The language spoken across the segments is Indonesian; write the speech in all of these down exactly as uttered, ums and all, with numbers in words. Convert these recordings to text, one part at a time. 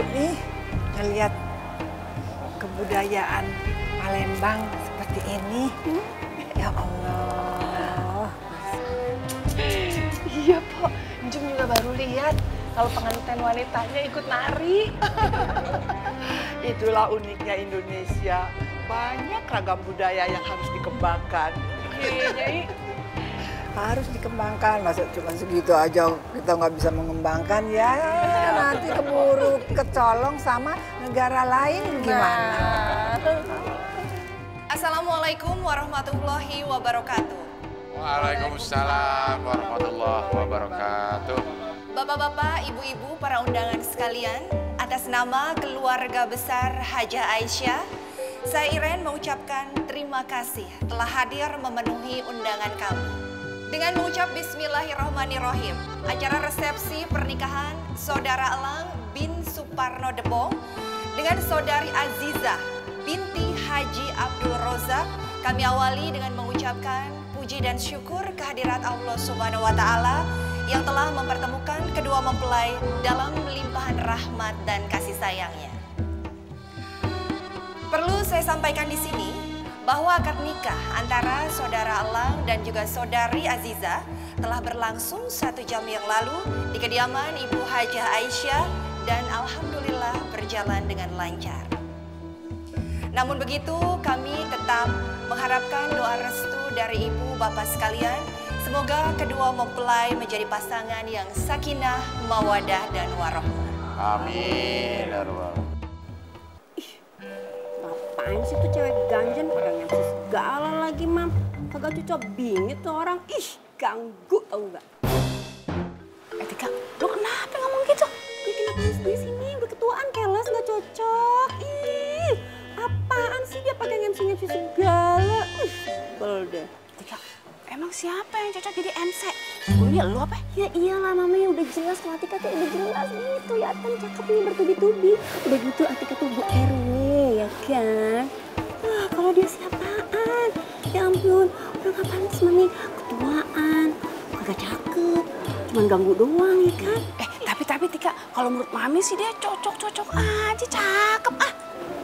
dulu nih ngeliat kebudayaan Palembang seperti ini. Hmm? Ya Allah. Iya, Pok. Jum juga baru lihat kalau pengantin wanitanya ikut nari. Itulah uniknya Indonesia. Banyak ragam budaya yang harus dikembangkan. Iya, Nyai. Harus dikembangkan, masa cuma segitu aja kita nggak bisa mengembangkan ya, ya nanti keburu kecolong sama negara lain gimana. Nah. Assalamualaikum warahmatullahi wabarakatuh. Waalaikumsalam warahmatullahi wabarakatuh. Bapak-bapak, ibu-ibu, para undangan sekalian, atas nama keluarga besar Hajah Aisyah, saya Iren mengucapkan terima kasih telah hadir memenuhi undangan kami. Dengan mengucap bismillahirrahmanirrahim, acara resepsi pernikahan saudara Elang bin Suparno Debong dengan saudari Azizah binti Haji Abdul Rozak kami awali dengan mengucapkan puji dan syukur kehadirat Allah Subhanahu wa taala yang telah mempertemukan kedua mempelai dalam limpahan rahmat dan kasih sayangnya. Perlu saya sampaikan di sini bahwa akad nikah antara saudara Elang dan juga saudari Azizah telah berlangsung satu jam yang lalu di kediaman Ibu Hajah Aisyah dan alhamdulillah berjalan dengan lancar. Namun begitu, kami tetap mengharapkan doa restu dari ibu bapak sekalian. Semoga kedua mempelai menjadi pasangan yang sakinah, mawadah dan warohmah. Amin. Apaan sih tuh cewek ganjen, pegang ngasih segala lagi, Mam. Kagak cocok bingit tuh orang. Ih, ganggu tau nggak? Etika, lo kenapa ngomong gitu? Gue kena tulis di sini, udah ketuaan, keles, nggak cocok. Ih, apaan sih dia pakai M C-M C segala? Ih, bel deh. Etika, emang siapa yang cocok jadi M C? Gurunya lo apa? Ya iyalah, Mami, udah jelas kalau Atika tuh udah jelas gitu. Ya, Atan cakep nih, bertubi-tubi. Udah gitu, Atika tuh Bu R W. Ya kan? Wah, kalau dia siapaan? Ya ampun, orang apaan sih, Mami? Ketuaan, agak cakep, cuma ganggu doang, ya kan? Eh, tapi-tapi Tika, kalau menurut Mami sih dia cocok-cocok aja, cakep ah.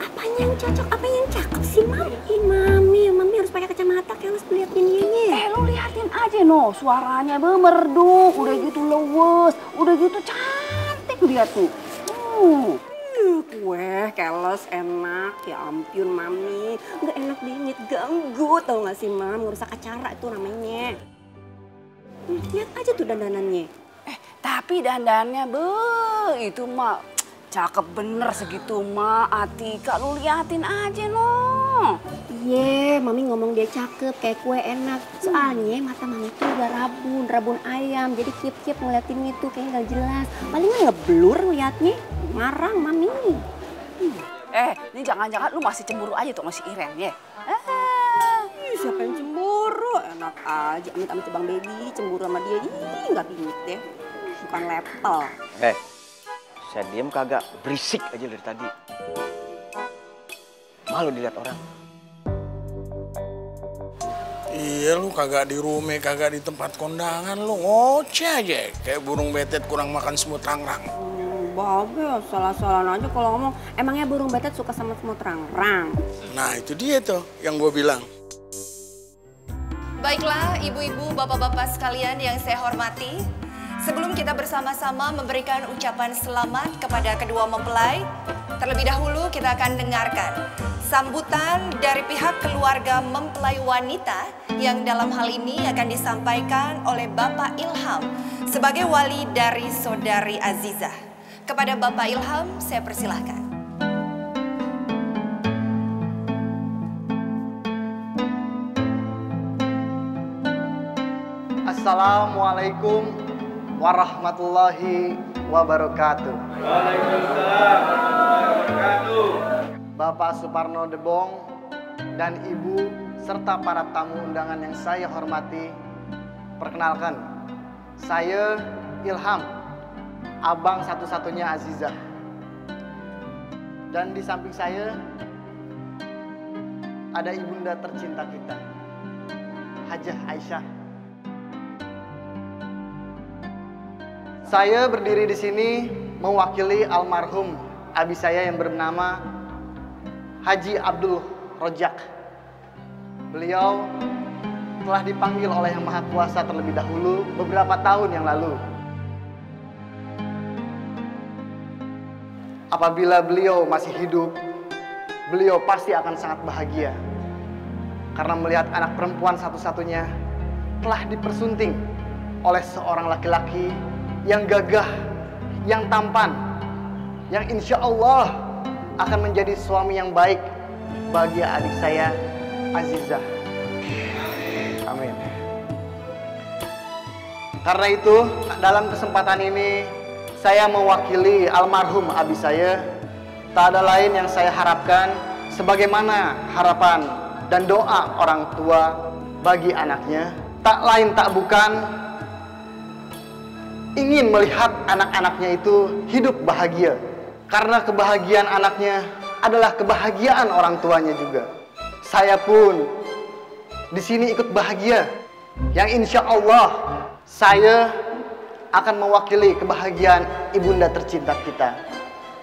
Apanya yang cocok, apa yang cakep sih, Mami? Ih, Mami, Mami harus pakai kacamata, kayak harus liatin dia. Eh, lo liatin aja, no, suaranya bermerdu, udah gitu lewes, udah gitu cantik dia tuh. Hmm. Weh, keles, enak. Ya ampun, Mami. Nggak enak dingin, ganggu. Tau nggak sih, Mam? Ngerusak acara itu namanya. Hmm, lihat aja tuh dandanannya. Eh, tapi dandannya, be, itu, Mak. Cakep bener segitu, Mak. Atika, lu liatin aja, no. Iya, yeah, Mami ngomong dia cakep, kayak kue enak. Soalnya mata Mami tuh udah rabun, rabun ayam. Jadi kip-kip ngeliatin itu, kayaknya nggak jelas. Palingan ngeblur ngeliatnya. Marang, Mami. Hmm. Eh, ini jangan-jangan lu masih cemburu aja tuh masih Iren, ya? Ah. Ih, siapa yang cemburu? Enak aja, amit-amit Bang Baby cemburu sama dia. Ih, nggak bingit deh. Bukan level. Eh, saya diem kagak, berisik aja dari tadi. Malu dilihat orang. Iya, lu kagak di rumah, kagak di tempat kondangan. Lu ngoceh aja, kayak burung betet kurang makan semut rangrang. Bagus, salah-salah aja kalau ngomong. Emangnya burung betet suka sama semut rangrang? Nah, itu dia tuh yang gue bilang. Baiklah, ibu-ibu, bapak-bapak sekalian yang saya hormati. Sebelum kita bersama-sama memberikan ucapan selamat kepada kedua mempelai, terlebih dahulu kita akan dengarkan sambutan dari pihak keluarga mempelai wanita yang dalam hal ini akan disampaikan oleh Bapak Ilham sebagai wali dari saudari Azizah. Kepada Bapak Ilham, saya persilahkan. Assalamualaikum warahmatullahi wabarakatuh. Waalaikumsalam warahmatullahi wabarakatuh. Bapak Suparno Debong dan Ibu serta para tamu undangan yang saya hormati, perkenalkan, saya Ilham, abang satu-satunya Azizah. Dan di samping saya ada ibunda tercinta kita, Hajah Aisyah. Saya berdiri di sini mewakili almarhum abi saya yang bernama Haji Abdul Rozak. Beliau telah dipanggil oleh Yang Maha Kuasa terlebih dahulu beberapa tahun yang lalu. Apabila beliau masih hidup, beliau pasti akan sangat bahagia karena melihat anak perempuan satu-satunya telah dipersunting oleh seorang laki-laki yang gagah, yang tampan, yang insya Allah akan menjadi suami yang baik bagi adik saya, Azizah. Amin. Karena itu, dalam kesempatan ini saya mewakili almarhum abi saya. Tak ada lain yang saya harapkan sebagaimana harapan dan doa orang tua bagi anaknya. Tak lain tak bukan ingin melihat anak-anaknya itu hidup bahagia. Karena kebahagiaan anaknya adalah kebahagiaan orang tuanya juga. Saya pun di sini ikut bahagia. Yang insya Allah saya akan mewakili kebahagiaan ibunda tercinta kita,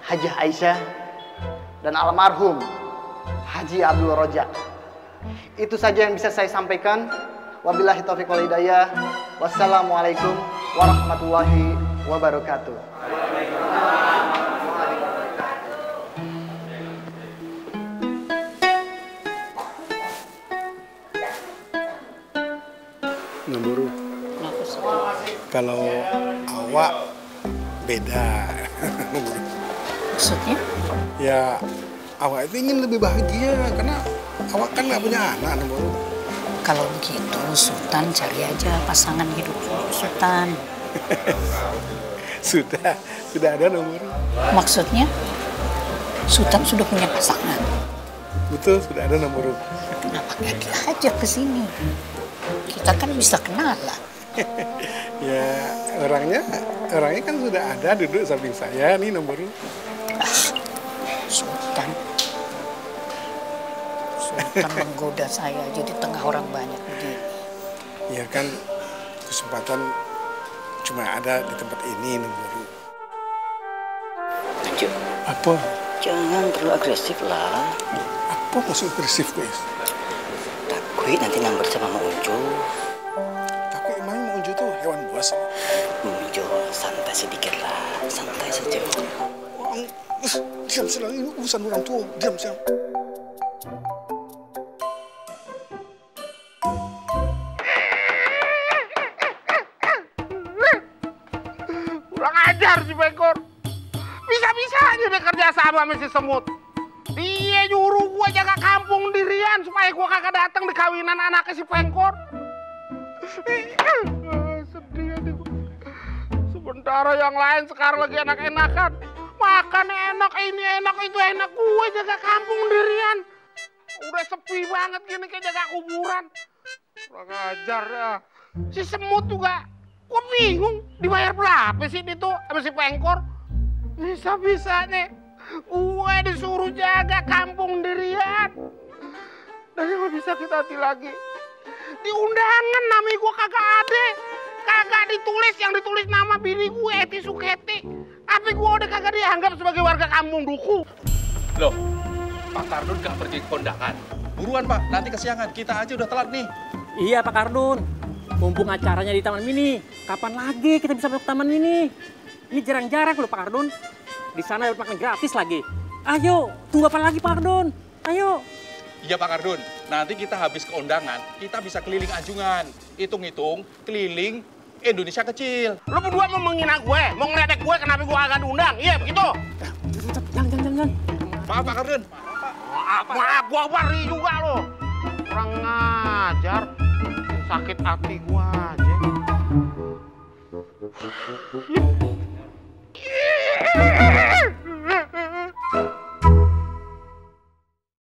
Hajah Aisyah dan almarhum Haji Abdul Rozak. Itu saja yang bisa saya sampaikan. Wabillahi taufiq wal hidayah. Wassalamualaikum warahmatullahi wabarakatuh. Ngeburu. Kalau awak beda. Maksudnya? Ya, awak itu ingin lebih bahagia karena awak kan nggak punya anak, Nemburu. Kalau begitu, Sultan cari aja pasangan hidup Sultan. sudah, sudah ada, Nemburu. Maksudnya, Sultan sudah punya pasangan. Betul, sudah ada, Nemburu. Kenapa nggak diajak ke sini? Kita kan bisa kenal lah. Ya, orangnya, orangnya kan sudah ada duduk samping saya nih, Nemburu. Ah, Sultan. Sultan menggoda saya aja di tengah orang banyak begini. Ya kan, kesempatan cuma ada di tempat ini, Nemburu. Lanjut. Apa? Jangan terlalu agresif lah. Apa maksud agresif, guys? Takut nanti nyamber sama Mang Uncu. Takut emang Mang Uncu tuh hewan buas. Uncu, santai sedikit lah. Santai saja. Orang, diam sedang ini urusan orang tua. Diam sedang. Kurang ajar si Bekor. Bisa-bisa aja dia kerja sama sama si Semut. Dia nyuruh gua jaga kampung dirian supaya gua kagak datang di kawinan anaknya si Pengkor. Sedih hati gua. Sementara yang lain sekarang lagi enak-enakan. Makan enak, ini enak, itu enak. Gua jaga kampung dirian. Udah sepi banget gini kayak jaga kuburan. Kurang ajar ya. Si Semut juga. Gua bingung dibayar berapa sih itu sama si Pengkor. Bisa-bisa nih. Gue disuruh jaga kampung dirian. Dan yang lebih sakit hati lagi, di undangan nama gue kagak ada. Kagak ditulis, yang ditulis nama bini gue Eti Suketi. Tapi gue udah kagak dianggap sebagai warga kampung Duku. Loh, Pak Kardun gak pergi ke kondangan? Buruan Pak, nanti kesiangan, kita aja udah telat nih. Iya Pak Kardun, mumpung acaranya di Taman Mini. Kapan lagi kita bisa masuk Taman Mini? Ini jarang-jarang loh Pak Kardun. Di sana dapat makan gratis lagi. Ayo, tunggu apa lagi Pak Kardun? Ayo. Iya Pak Kardun, nanti kita habis keundangan, kita bisa keliling anjungan. Hitung-hitung, keliling Indonesia kecil. Lu berdua mau menghina gue, mau ngeledek gue kenapa gue agak diundang? Iya begitu. Jangan, jangan, jangan. Maaf Pak Kardun. Maaf, maaf. Gue bari juga lo. Kurang ngajar. Sakit hati gue aja.